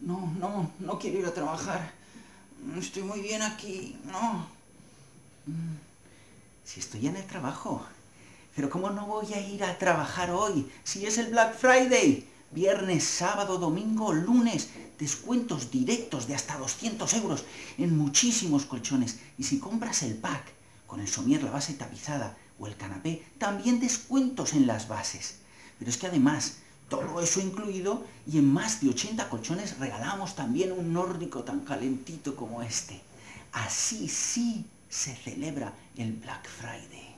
No quiero ir a trabajar. Estoy muy bien aquí, no. Si estoy en el trabajo. Pero ¿cómo no voy a ir a trabajar hoy? Si es el Black Friday. Viernes, sábado, domingo, lunes. Descuentos directos de hasta 200 € en muchísimos colchones. Y si compras el pack, con el somier, la base tapizada o el canapé, también descuentos en las bases. Pero es que además, todo eso incluido, y en más de 80 colchones regalamos también un nórdico tan calentito como este. Así sí se celebra el Black Friday.